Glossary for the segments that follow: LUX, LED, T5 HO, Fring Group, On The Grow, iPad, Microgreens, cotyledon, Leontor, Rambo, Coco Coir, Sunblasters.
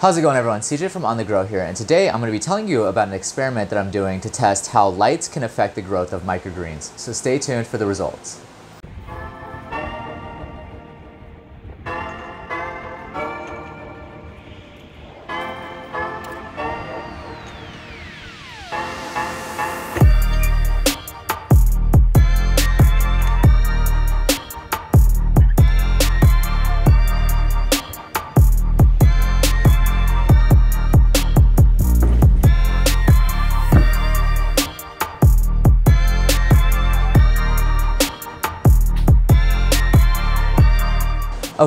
How's it going, everyone? CJ from On The Grow here, and today I'm going to be telling you about an experiment that I'm doing to test how lights can affect the growth of microgreens. So stay tuned for the results.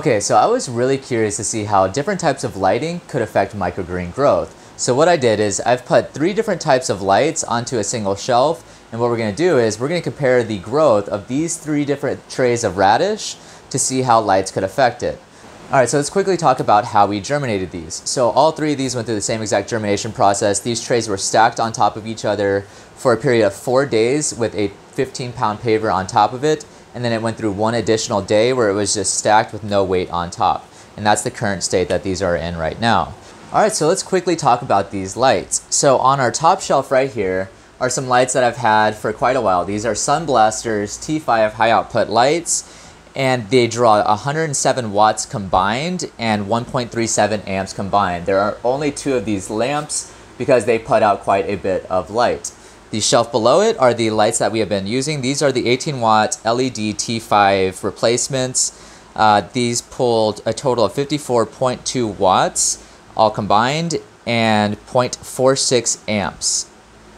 Okay, so I was really curious to see how different types of lighting could affect microgreen growth. So what I did is I've put three different types of lights onto a single shelf, and what we're going to do is we're going to compare the growth of these three different trays of radish to see how lights could affect it. Alright, so let's quickly talk about how we germinated these. So all three of these went through the same exact germination process. These trays were stacked on top of each other for a period of 4 days with a 15-pound paver on top of it. And then it went through one additional day where it was just stacked with no weight on top. And that's the current state that these are in right now. All right, so let's quickly talk about these lights. So on our top shelf right here are some lights that I've had for quite a while. These are Sunblasters T5 high output lights, and they draw 107 watts combined and 1.37 amps combined. There are only two of these lamps because they put out quite a bit of light. The shelf below it are the lights that we have been using. These are the 18-watt LED T5 replacements. These pulled a total of 54.2 watts, all combined, and 0.46 amps.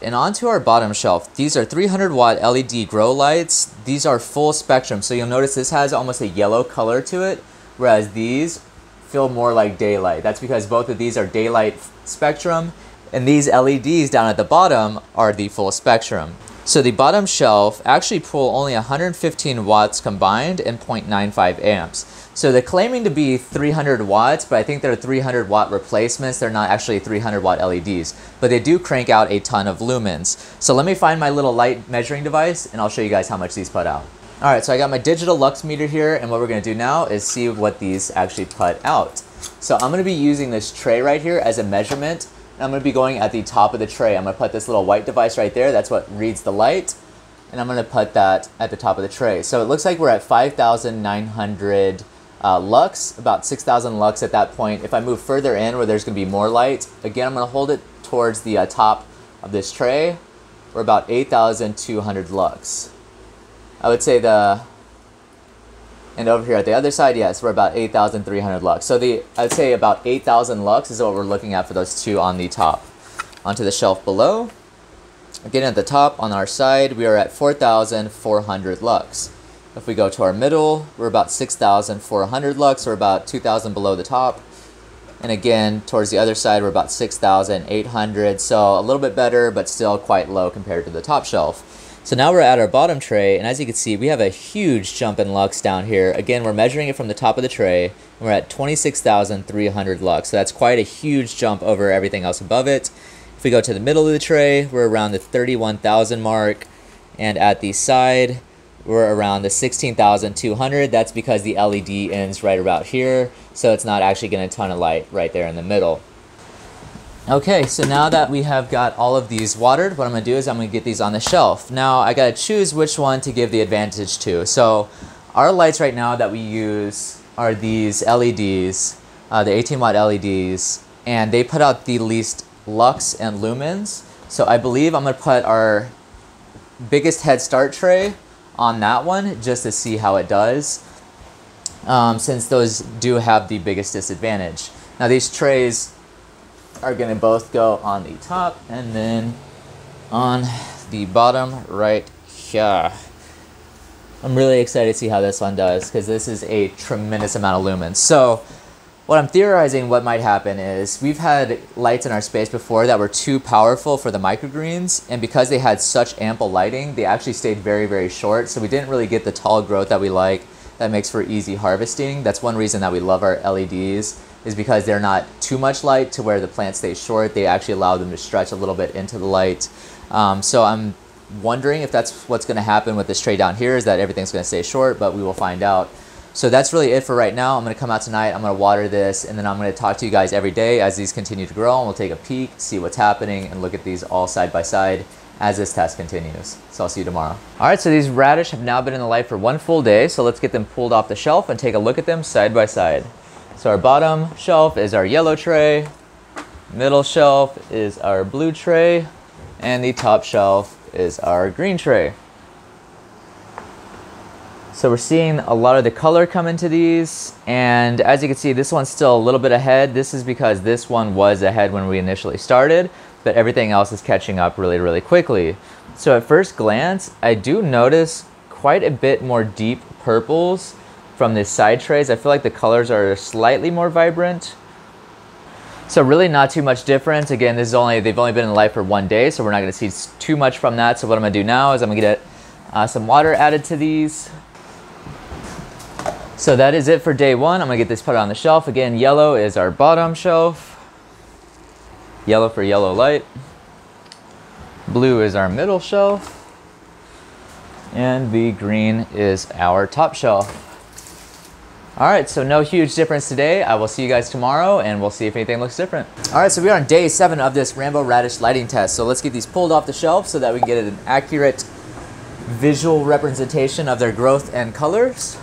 And onto our bottom shelf, these are 300-watt LED grow lights. These are full spectrum, so you'll notice this has almost a yellow color to it, whereas these feel more like daylight. That's because both of these are daylight spectrum, and these LEDs down at the bottom are the full spectrum. So the bottom shelf actually pull only 115 watts combined and 0.95 amps. So they're claiming to be 300 watts, but I think they're 300 watt replacements. They're not actually 300 watt LEDs, but they do crank out a ton of lumens. So let me find my little light measuring device and I'll show you guys how much these put out. All right, so I got my digital LUX meter here, and what we're gonna do now is see what these actually put out. So I'm gonna be using this tray right here as a measurement. I'm going to be going at the top of the tray. I'm going to put this little white device right there. That's what reads the light. And I'm going to put that at the top of the tray. So it looks like we're at 5,900 lux, about 6,000 lux at that point. If I move further in where there's going to be more light, again, I'm going to hold it towards the top of this tray. We're about 8,200 lux. I would say and over here at the other side, yes, we're about 8,300 lux. So I'd say about 8,000 lux is what we're looking at for those two on the top. Onto the shelf below. Again, at the top on our side, we are at 4,400 lux. If we go to our middle, we're about 6,400 lux, or about 2,000 below the top. And again, towards the other side, we're about 6,800. So a little bit better, but still quite low compared to the top shelf. So now we're at our bottom tray, and as you can see, we have a huge jump in lux down here. Again, we're measuring it from the top of the tray, and we're at 26,300 lux. So that's quite a huge jump over everything else above it. If we go to the middle of the tray, we're around the 31,000 mark, and at the side, we're around the 16,200. That's because the LED ends right about here, so it's not actually getting a ton of light right there in the middle. Okay, so now that we have got all of these watered, what I'm going to do is I'm going to get these on the shelf. Now I got to choose which one to give the advantage to. So our lights right now that we use are these LEDs, the 18-watt LEDs, and they put out the least lux and lumens. So I believe I'm going to put our biggest head start tray on that one just to see how it does, since those do have the biggest disadvantage. Now these trays are going to both go on the top and then on the bottom right here. I'm really excited to see how this one does because this is a tremendous amount of lumens. So what I'm theorizing what might happen is we've had lights in our space before that were too powerful for the microgreens, and because they had such ample lighting, they actually stayed very, very short. So we didn't really get the tall growth that we like. That makes for easy harvesting. That's one reason that we love our LEDs, is because they're not too much light to where the plant stays short. They actually allow them to stretch a little bit into the light. So I'm wondering if that's what's gonna happen with this tray down here, is that everything's gonna stay short, but we will find out. So that's really it for right now. I'm gonna come out tonight, I'm gonna water this, and then I'm gonna talk to you guys every day as these continue to grow, and we'll take a peek, see what's happening, and look at these all side by side as this test continues. So I'll see you tomorrow. All right, so these radish have now been in the light for one full day, so let's get them pulled off the shelf and take a look at them side by side. So our bottom shelf is our yellow tray, middle shelf is our blue tray, and the top shelf is our green tray. So we're seeing a lot of the color come into these, and as you can see, this one's still a little bit ahead. This is because this one was ahead when we initially started, but everything else is catching up really, really quickly. So at first glance, I do notice quite a bit more deep purples from the side trays. I feel like the colors are slightly more vibrant. So really not too much difference. Again, this is only, they've only been in the light for one day, so we're not gonna see too much from that. So what I'm gonna do now is I'm gonna get some water added to these. So that is it for day one. I'm gonna get this put on the shelf. Again, yellow is our bottom shelf. Yellow for yellow light. Blue is our middle shelf. And the green is our top shelf. All right, so no huge difference today. I will see you guys tomorrow and we'll see if anything looks different. All right, so we are on day 7 of this Rambo radish lighting test. So let's get these pulled off the shelf so that we can get an accurate visual representation of their growth and colors.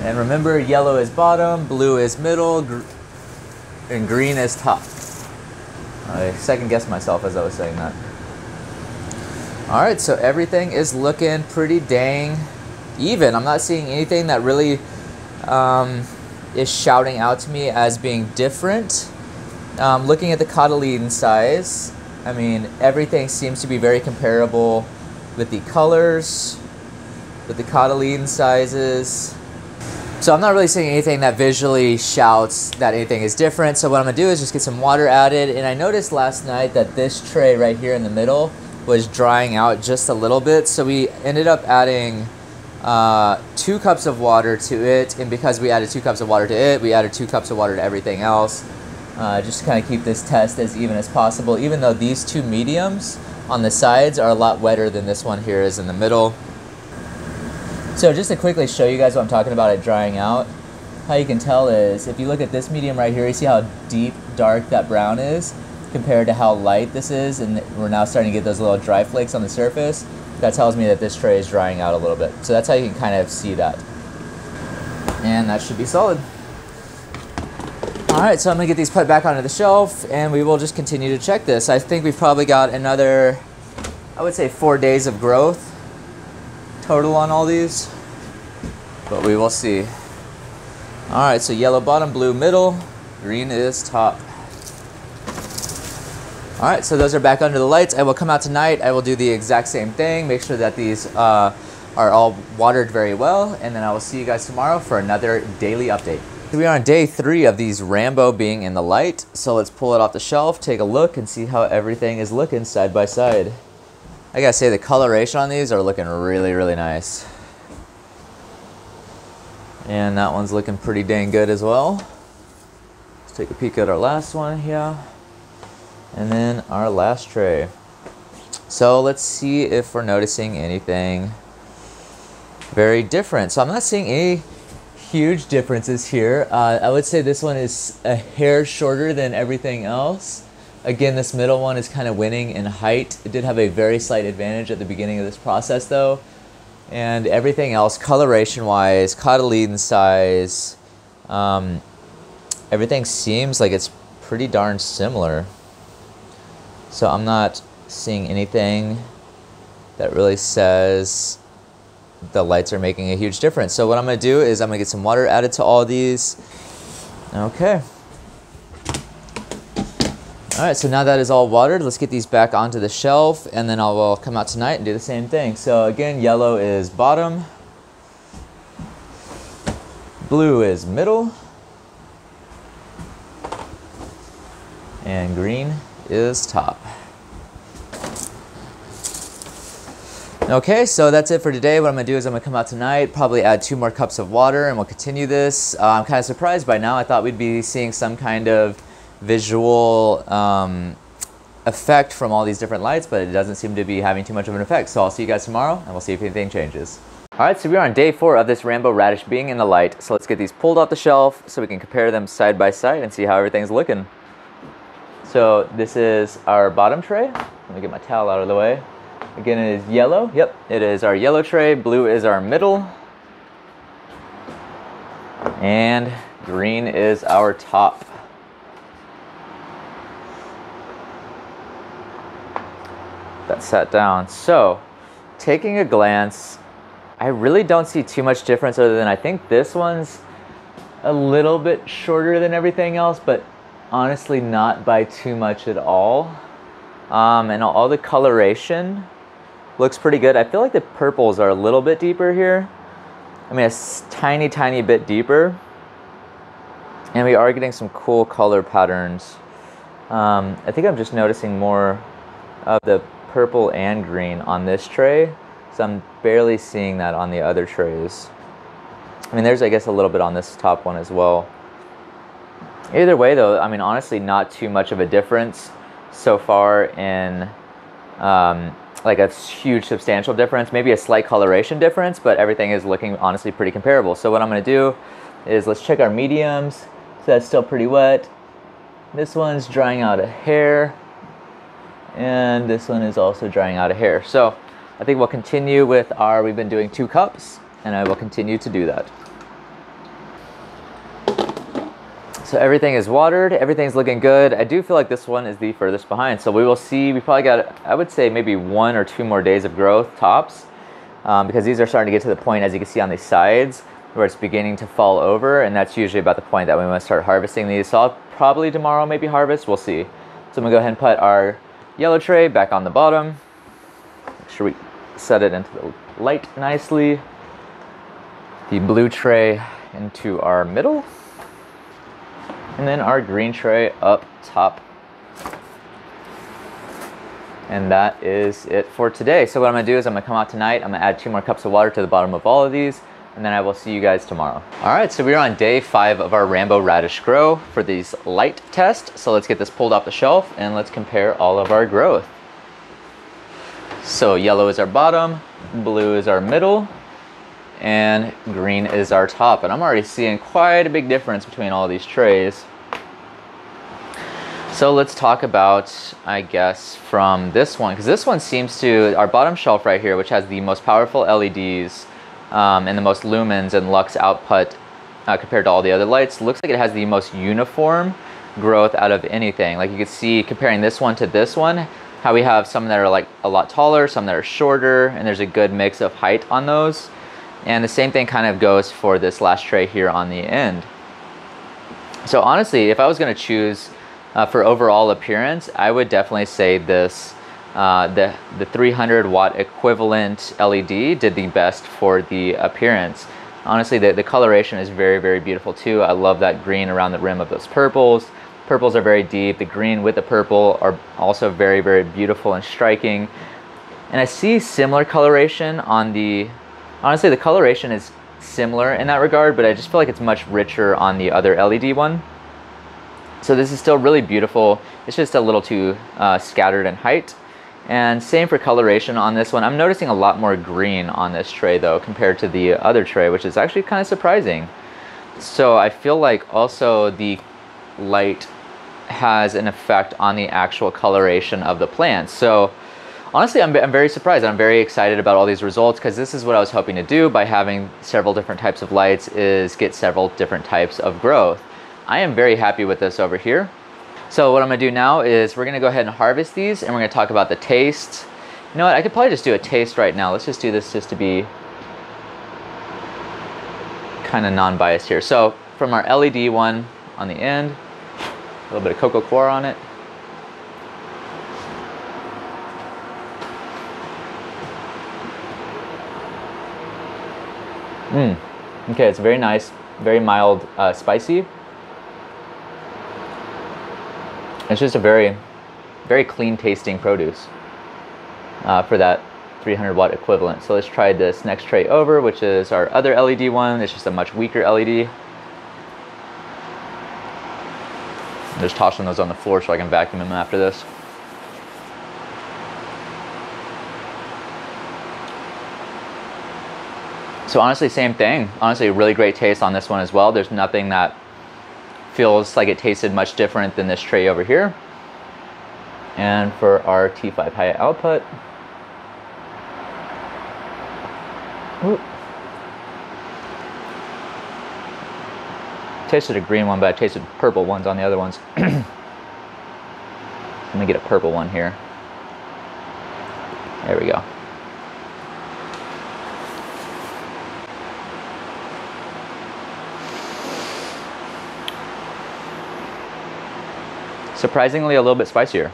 And remember, yellow is bottom, blue is middle, and green is top. I second guessed myself as I was saying that. All right, so everything is looking pretty dang even. I'm not seeing anything that really is shouting out to me as being different. Looking at the cotyledon size, I mean, everything seems to be very comparable with the colors, with the cotyledon sizes. So I'm not really seeing anything that visually shouts that anything is different. So what I'm gonna do is just get some water added. And I noticed last night that this tray right here in the middle was drying out just a little bit. So we ended up adding 2 cups of water to it. And because we added 2 cups of water to it, we added 2 cups of water to everything else. Just to kind of keep this test as even as possible, even though these two mediums on the sides are a lot wetter than this one here is in the middle. So just to quickly show you guys what I'm talking about it drying out, how you can tell is if you look at this medium right here, you see how deep, dark that brown is compared to how light this is, and we're now starting to get those little dry flakes on the surface. That tells me that this tray is drying out a little bit. So that's how you can kind of see that. And that should be solid. All right, so I'm gonna get these put back onto the shelf and we will just continue to check this. I think we've probably got another, I would say 4 days of growth total on all these, but we will see. All right, so yellow bottom, blue middle, green is top. All right, so those are back under the lights. I will come out tonight, I will do the exact same thing, make sure that these are all watered very well, and then I will see you guys tomorrow for another daily update. We are on day 3 of these Rambo being in the light, so let's pull it off the shelf, take a look, and see how everything is looking side by side. I gotta say the coloration on these are looking really, really nice. And that one's looking pretty dang good as well. Let's take a peek at our last one here. And then our last tray. So let's see if we're noticing anything very different. So I'm not seeing any huge differences here. I would say this one is a hair shorter than everything else. Again, this middle one is kind of winning in height. It did have a very slight advantage at the beginning of this process though. And everything else, coloration-wise, cotyledon size, everything seems like it's pretty darn similar. So I'm not seeing anything that really says the lights are making a huge difference. So what I'm gonna do is I'm gonna get some water added to all these. Okay. All right, so now that is all watered, let's get these back onto the shelf and then I will come out tonight and do the same thing. So again, yellow is bottom, blue is middle, and green is top. Okay, so that's it for today. What I'm gonna do is I'm gonna come out tonight, probably add 2 more cups of water and we'll continue this. I'm kind of surprised by now. I thought we'd be seeing some kind of visual effect from all these different lights, but it doesn't seem to be having too much of an effect. So I'll see you guys tomorrow and we'll see if anything changes. Alright, so we are on day 4 of this Rambo radish being in the light, so let's get these pulled off the shelf so we can compare them side by side and see how everything's looking. So this is our bottom tray. Let me get my towel out of the way. Again, it is yellow. Yep, it is our yellow tray. Blue is our middle. And green is our top. That's set down. So, taking a glance, I really don't see too much difference other than I think this one's a little bit shorter than everything else, but honestly not by too much at all. And all the coloration looks pretty good. I feel like the purples are a little bit deeper here. I mean, a tiny, tiny bit deeper. And we are getting some cool color patterns. I think I'm just noticing more of the purple and green on this tray. So I'm barely seeing that on the other trays. I mean, there's, I guess, a little bit on this top one as well. Either way, though, I mean, honestly, not too much of a difference so far in like a huge substantial difference, maybe a slight coloration difference, but everything is looking honestly pretty comparable. So what I'm gonna do is let's check our mediums. So that's still pretty wet. This one's drying out a hair, and this one is also drying out a hair. So I think we'll continue with our, we've been doing 2 cups, and I will continue to do that. So everything is watered, everything's looking good. I do feel like this one is the furthest behind. So we will see, we probably got, I would say maybe 1 or 2 more days of growth tops, because these are starting to get to the point, as you can see on these sides, where it's beginning to fall over, and that's usually about the point that we must start harvesting these. So I'll probably tomorrow maybe harvest, we'll see. So I'm gonna go ahead and put our yellow tray back on the bottom. Make sure we set it into the light nicely. The blue tray into our middle. And then our green tray up top. And that is it for today. So what I'm gonna do is I'm gonna come out tonight, I'm gonna add 2 more cups of water to the bottom of all of these, and then I will see you guys tomorrow. All right, so we're on day 5 of our Rambo radish grow for these light test. So let's get this pulled off the shelf and let's compare all of our growth. So yellow is our bottom, blue is our middle, and green is our top. And I'm already seeing quite a big difference between all these trays. So let's talk about, I guess, from this one, because this one seems to, our bottom shelf right here, which has the most powerful LEDs and the most lumens and LUX output compared to all the other lights, looks like it has the most uniform growth out of anything. Like you can see, comparing this one to this one, how we have some that are like a lot taller, some that are shorter, and there's a good mix of height on those. And the same thing kind of goes for this last tray here on the end. So honestly, if I was going to choose for overall appearance, I would definitely say this, the 300 watt equivalent LED did the best for the appearance. Honestly, the coloration is very, very beautiful too. I love that green around the rim of those purples. Purples are very deep. The green with the purple are also very, very beautiful and striking. And I see similar coloration on the, honestly, the coloration is similar in that regard, but I just feel like it's much richer on the other LED one. So this is still really beautiful. It's just a little too scattered in height. And same for coloration on this one. I'm noticing a lot more green on this tray though, compared to the other tray, which is actually kind of surprising. So I feel like also the light has an effect on the actual coloration of the plants. So honestly, I'm very surprised. I'm very excited about all these results because this is what I was hoping to do by having several different types of lights, is get several different types of growth. I am very happy with this over here. So what I'm gonna do now is we're gonna go ahead and harvest these, and we're gonna talk about the taste. You know what, I could probably just do a taste right now. Let's just do this just to be kind of non-biased here. So from our LED one on the end, a little bit of Coco Coir on it. Okay, it's very nice, very mild, spicy. It's just a very, very clean tasting produce for that 300 watt equivalent. So let's try this next tray over, which is our other LED one. It's just a much weaker LED. I'm just tossing those on the floor so I can vacuum them after this. So honestly, same thing. Honestly, really great taste on this one as well. There's nothing that feels like it tasted much different than this tray over here. And for our T5 HO output. Ooh. Tasted a green one, but I tasted purple ones on the other ones. Let me get a purple one here. There we go. Surprisingly a little bit spicier.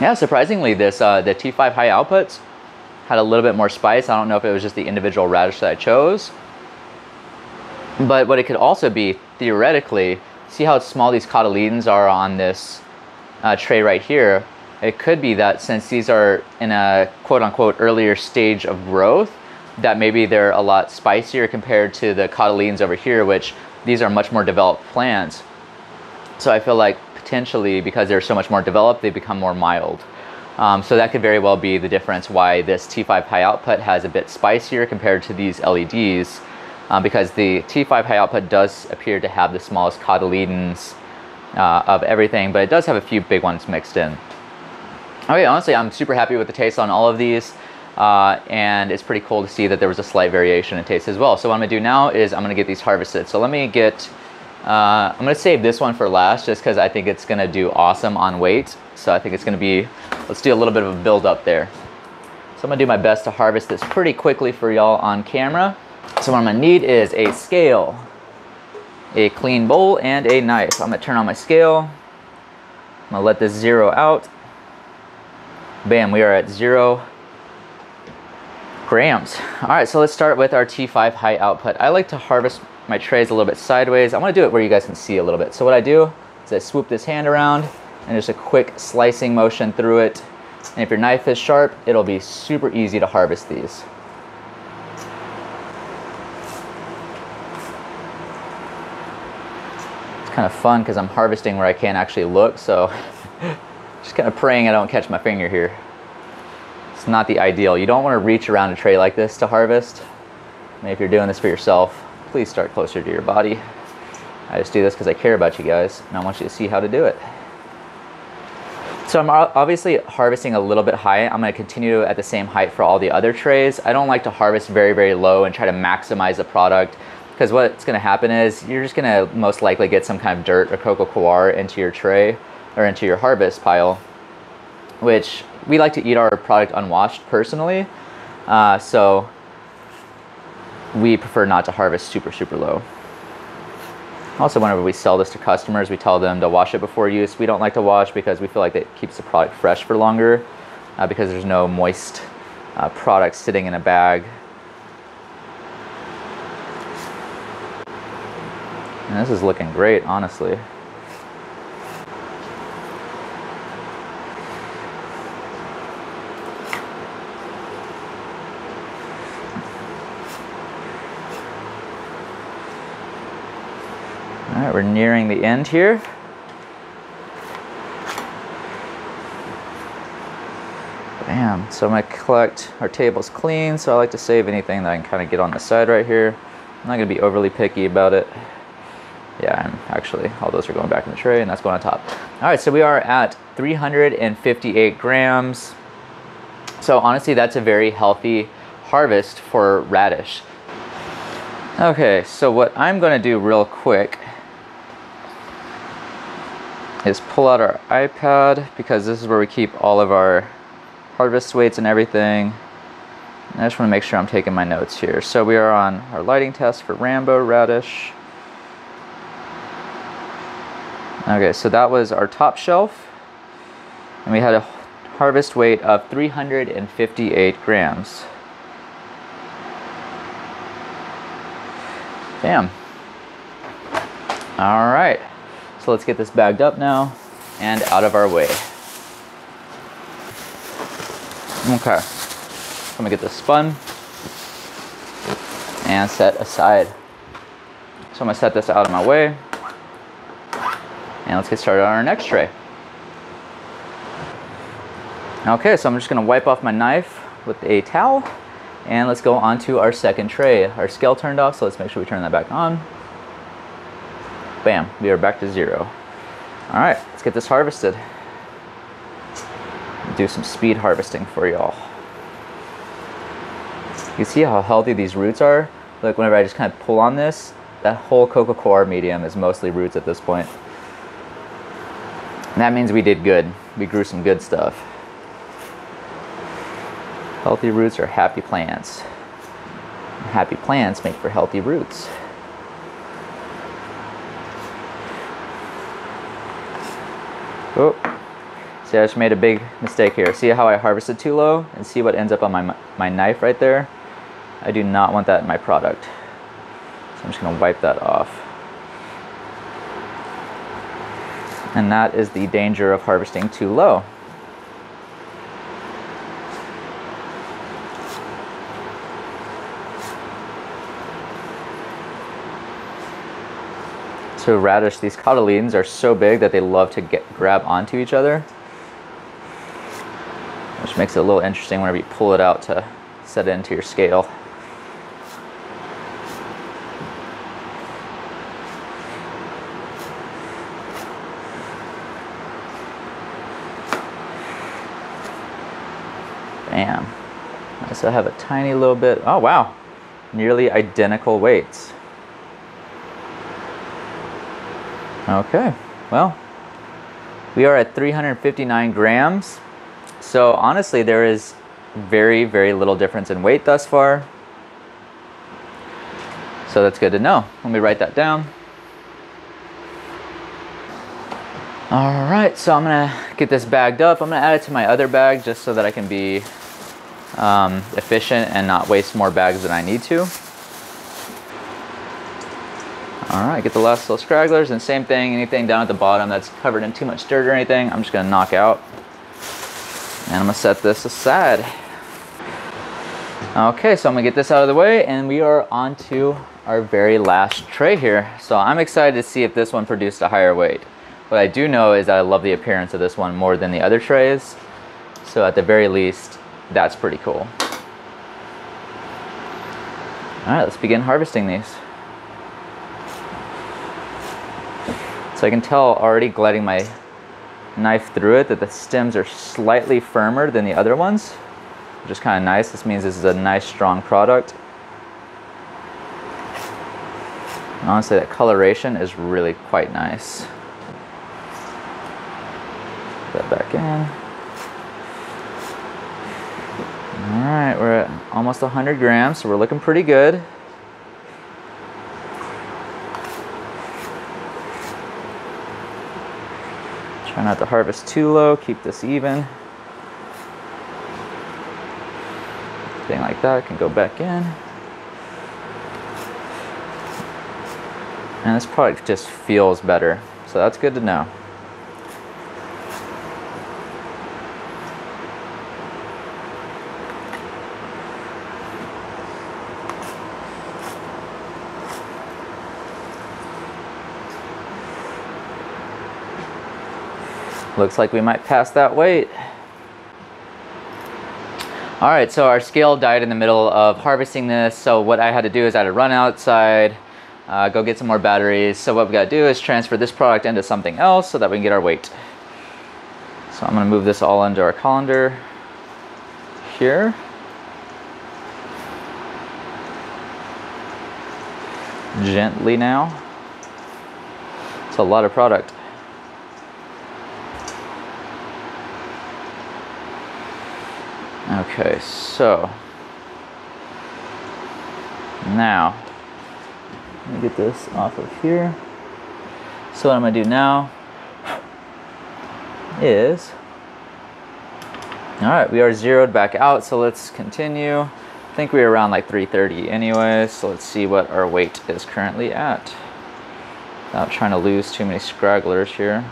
Yeah, surprisingly this the T5 HO outputs had a little bit more spice. I don't know if it was just the individual radish that I chose. But what it could also be, theoretically, see how small these cotyledons are on this tray right here? It could be that since these are in a quote-unquote earlier stage of growth, that maybe they're a lot spicier compared to the cotyledons over here, which these are much more developed plants. So I feel like potentially because they're so much more developed, they become more mild. So that could very well be the difference why this T5 HO output has a bit spicier compared to these LEDs. Because the T5 HO output does appear to have the smallest cotyledons of everything, but it does have a few big ones mixed in. Okay, honestly, I'm super happy with the taste on all of these, and it's pretty cool to see that there was a slight variation in taste as well. So what I'm gonna do now is I'm gonna get these harvested. So let me get, I'm gonna save this one for last just because I think it's gonna do awesome on weight. So I think it's gonna be, let's do a little bit of a build up there. So I'm gonna do my best to harvest this pretty quickly for y'all on camera. So what I'm gonna need is a scale, a clean bowl, and a knife. I'm gonna turn on my scale. I'm gonna let this zero out. Bam, we are at 0 grams. All right, so let's start with our T5 HO output. I like to harvest my trays a little bit sideways. I wanna do it where you guys can see a little bit. So what I do is I swoop this hand around and just a quick slicing motion through it. And if your knife is sharp, it'll be super easy to harvest these. Kind of fun because I'm harvesting where I can't actually look, so just kind of praying I don't catch my finger here. It's not the ideal. You don't want to reach around a tray like this to harvest. I mean, if you're doing this for yourself, please start closer to your body. I just do this because I care about you guys and I want you to see how to do it. So I'm obviously harvesting a little bit high. I'm going to continue at the same height for all the other trays. I don't like to harvest very, very low and try to maximize the product. Because what's gonna happen is you're just gonna most likely get some kind of dirt or Coco Coir into your tray or into your harvest pile, which we like to eat our product unwashed personally. So we prefer not to harvest super low. Also, whenever we sell this to customers, we tell them to wash it before use. We don't like to wash because we feel like that keeps the product fresh for longer because there's no moist product sitting in a bag. And this is looking great, honestly. All right, we're nearing the end here. Bam, so I'm gonna collect, our table's clean, so I like to save anything that I can kind of get on the side right here. I'm not gonna be overly picky about it. Yeah, actually, all those are going back in the tray and that's going on top. All right, so we are at 358 grams. So honestly, that's a very healthy harvest for radish. Okay, so what I'm gonna do real quick is pull out our iPad because this is where we keep all of our harvest weights and everything. And I just wanna make sure I'm taking my notes here. So we are on our lighting test for Rambo radish. Okay, so that was our top shelf, and we had a harvest weight of 358 grams. Damn. All right, so let's get this bagged up now and out of our way. Okay, I'm gonna get this spun and set aside. So I'm gonna set this out of my way. And let's get started on our next tray. Okay, so I'm just gonna wipe off my knife with a towel. And let's go on to our second tray. Our scale turned off, so let's make sure we turn that back on. Bam, we are back to zero. All right, let's get this harvested. Do some speed harvesting for y'all. You see how healthy these roots are? Like whenever I just kind of pull on this, that whole Coco Coir medium is mostly roots at this point. And that means we did good. We grew some good stuff. Healthy roots are happy plants. Happy plants make for healthy roots. Oh, see, I just made a big mistake here. See how I harvested too low and see what ends up on my knife right there? I do not want that in my product. So I'm just gonna wipe that off. And that is the danger of harvesting too low. So radish, these cotyledons are so big that they love to grab onto each other, which makes it a little interesting whenever you pull it out to set it into your scale. Bam. I still have a tiny little bit. Oh, wow. Nearly identical weights. Okay, well, we are at 359 grams. So honestly, there is very, very little difference in weight thus far. So that's good to know. Let me write that down. All right, so I'm gonna get this bagged up. I'm gonna add it to my other bag just so that I can be efficient and not waste more bags than I need to. All right, get the last little stragglers, and same thing, anything down at the bottom that's covered in too much dirt or anything, I'm just gonna knock out. And I'm gonna set this aside. Okay, so I'm gonna get this out of the way, and we are on to our very last tray here. So I'm excited to see if this one produced a higher weight. What I do know is that I love the appearance of this one more than the other trays. So at the very least, that's pretty cool. All right, let's begin harvesting these. So I can tell already gliding my knife through it that the stems are slightly firmer than the other ones, which is kind of nice. This means this is a nice, strong product. And honestly, that coloration is really quite nice. Put that back in. All right, we're at almost 100 grams, so we're looking pretty good. Try not to harvest too low, keep this even. Anything like that can go back in. And this product just feels better, so that's good to know. Looks like we might pass that weight. All right, so our scale died in the middle of harvesting this. So what I had to do is I had to run outside, go get some more batteries. So what we gotta do is transfer this product into something else so that we can get our weight. So I'm gonna move this all into our colander here. Gently now. It's a lot of product. Okay, so now let me get this off of here. So what I'm gonna do now is, all right, we are zeroed back out, so let's continue. I think we're around like 330 anyway, so let's see what our weight is currently at. Without trying to lose too many stragglers here.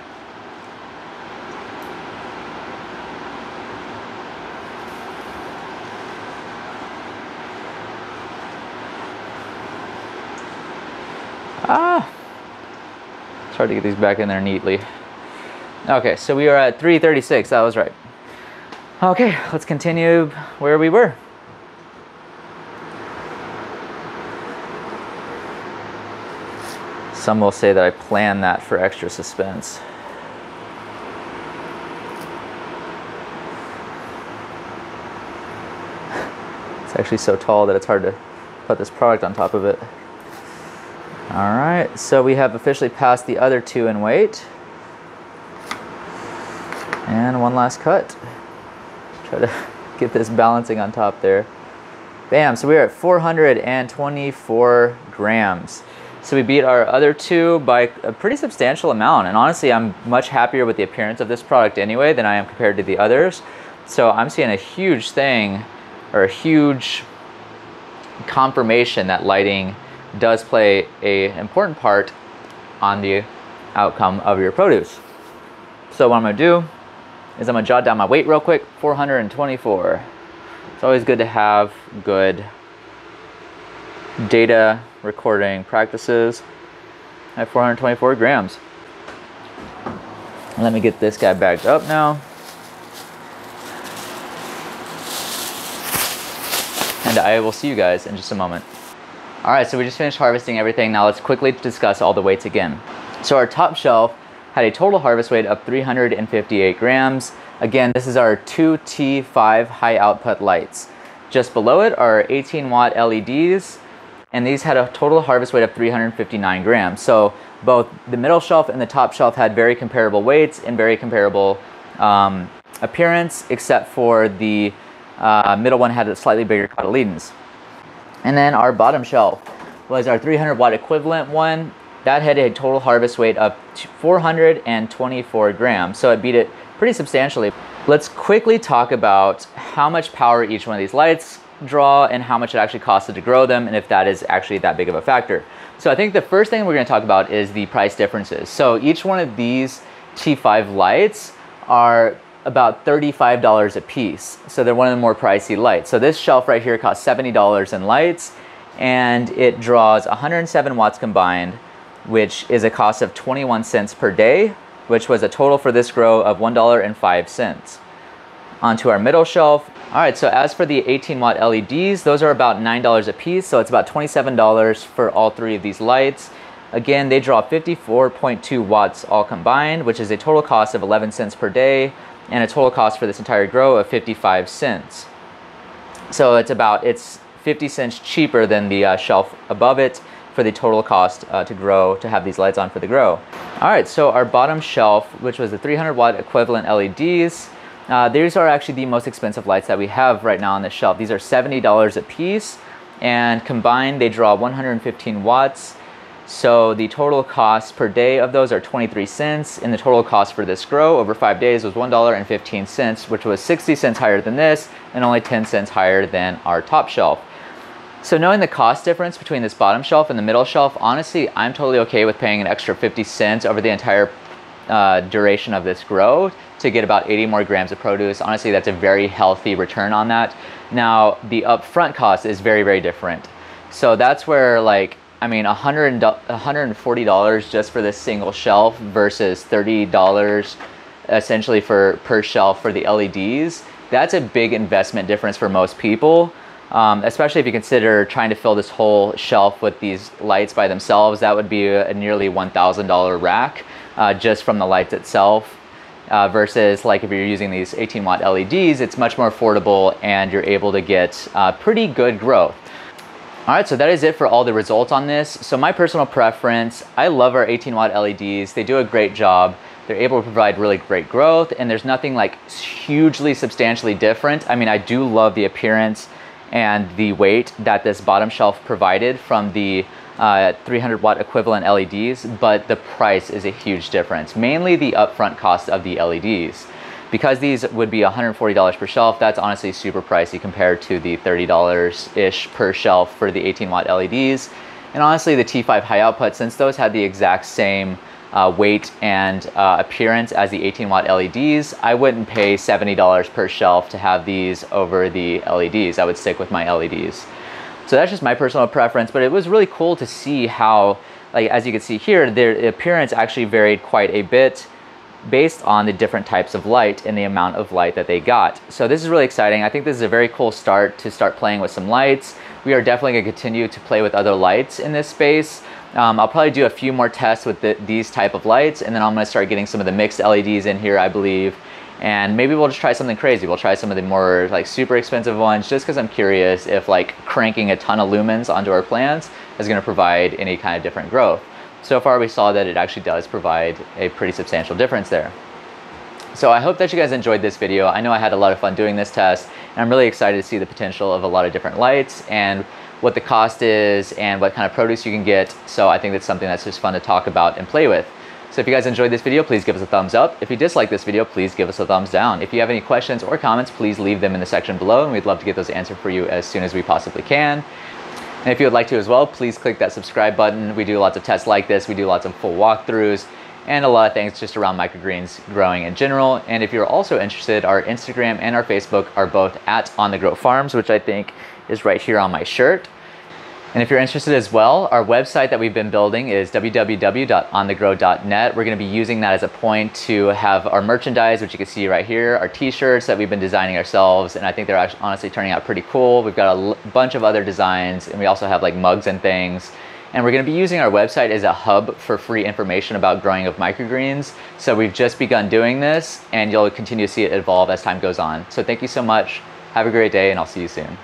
It's hard to get these back in there neatly. Okay, so we are at 336, that was right. Okay, let's continue where we were. Some will say that I planned that for extra suspense. It's actually so tall that it's hard to put this product on top of it. All right, so we have officially passed the other two in weight. And one last cut. Try to get this balancing on top there. Bam, so we are at 424 grams. So we beat our other two by a pretty substantial amount. And honestly, I'm much happier with the appearance of this product anyway than I am compared to the others. So I'm seeing a huge thing, or a huge confirmation that lighting does play an important part on the outcome of your produce. So what I'm gonna do is I'm gonna jot down my weight real quick, 424. It's always good to have good data recording practices. At 424 grams. Let me get this guy bagged up now. And I will see you guys in just a moment. All right, so we just finished harvesting everything. Now let's quickly discuss all the weights again. So our top shelf had a total harvest weight of 358 grams. Again, this is our two T5 high output lights. Just below it are 18-watt LEDs, and these had a total harvest weight of 359 grams. So both the middle shelf and the top shelf had very comparable weights and very comparable appearance, except for the middle one had a slightly bigger cotyledons. And then our bottom shelf was our 300-watt equivalent one. That had a total harvest weight of 424 grams, so it beat it pretty substantially. Let's quickly talk about how much power each one of these lights draw and how much it actually costed to grow them, and if that is actually that big of a factor. So I think the first thing we're gonna talk about is the price differences. So each one of these T5 lights are about $35 a piece. So they're one of the more pricey lights. So this shelf right here costs $70 in lights, and it draws 107 watts combined, which is a cost of 21 cents per day, which was a total for this grow of $1.05. Onto our middle shelf. All right, so as for the 18-watt LEDs, those are about $9 a piece, so it's about $27 for all three of these lights. Again, they draw 54.2 watts all combined, which is a total cost of 11 cents per day, and a total cost for this entire grow of 55 cents. So it's 50 cents cheaper than the shelf above it for the total cost to have these lights on for the grow. All right, so our bottom shelf, which was the 300-watt equivalent LEDs, these are actually the most expensive lights that we have right now on this shelf. These are $70 a piece, and combined they draw 115 watts. So the total cost per day of those are 23 cents, and the total cost for this grow over 5 days was $1.15, which was 60 cents higher than this and only 10 cents higher than our top shelf. So knowing the cost difference between this bottom shelf and the middle shelf, honestly, I'm totally okay with paying an extra 50 cents over the entire duration of this grow to get about 80 more grams of produce. Honestly, that's a very healthy return on that. Now, the upfront cost is very, very different. So that's where, like, I mean, $140 just for this single shelf versus $30 essentially per shelf for the LEDs. That's a big investment difference for most people, especially if you consider trying to fill this whole shelf with these lights by themselves. That would be a nearly $1,000 rack just from the lights itself, versus like if you're using these 18-watt LEDs, it's much more affordable and you're able to get pretty good growth. All right, so that is it for all the results on this. So my personal preference, I love our 18-watt LEDs. They do a great job. They're able to provide really great growth, and there's nothing like hugely substantially different. I mean, I do love the appearance and the weight that this bottom shelf provided from the 300-watt equivalent LEDs, but the price is a huge difference, mainly the upfront cost of the LEDs. Because these would be $140 per shelf, that's honestly super pricey compared to the $30-ish per shelf for the 18-watt LEDs. And honestly, the T5 high output, since those had the exact same weight and appearance as the 18-watt LEDs, I wouldn't pay $70 per shelf to have these over the LEDs. I would stick with my LEDs. So that's just my personal preference, but it was really cool to see how, like, as you can see here, their appearance actually varied quite a bit. based on the different types of light and the amount of light that they got. So this is really exciting. I think this is a very cool start to start playing with some lights. We are definitely going to continue to play with other lights in this space. I'll probably do a few more tests with these type of lights, and then I'm going to start getting some of the mixed LEDs in here, I believe. And maybe we'll just try something crazy. We'll try some of the more like super expensive ones, just because I'm curious if like cranking a ton of lumens onto our plants is going to provide any kind of different growth. So far we saw that it actually does provide a pretty substantial difference there. So I hope that you guys enjoyed this video. I know I had a lot of fun doing this test, and I'm really excited to see the potential of a lot of different lights and what the cost is and what kind of produce you can get. So I think that's something that's just fun to talk about and play with. So if you guys enjoyed this video, please give us a thumbs up. If you dislike this video, please give us a thumbs down. If you have any questions or comments, please leave them in the section below, and we'd love to get those answered for you as soon as we possibly can. And if you would like to as well, please click that subscribe button. We do lots of tests like this. We do lots of full walkthroughs and a lot of things just around microgreens growing in general. And if you're also interested, our Instagram and our Facebook are both at On The Grow Farms, which I think is right here on my shirt. And if you're interested as well, our website that we've been building is www.onthegrow.net. We're going to be using that as a point to have our merchandise, which you can see right here, our t-shirts that we've been designing ourselves. And I think they're actually honestly turning out pretty cool. We've got a bunch of other designs, and we also have like mugs and things. And we're going to be using our website as a hub for free information about growing of microgreens. So we've just begun doing this, and you'll continue to see it evolve as time goes on. So thank you so much. Have a great day, and I'll see you soon.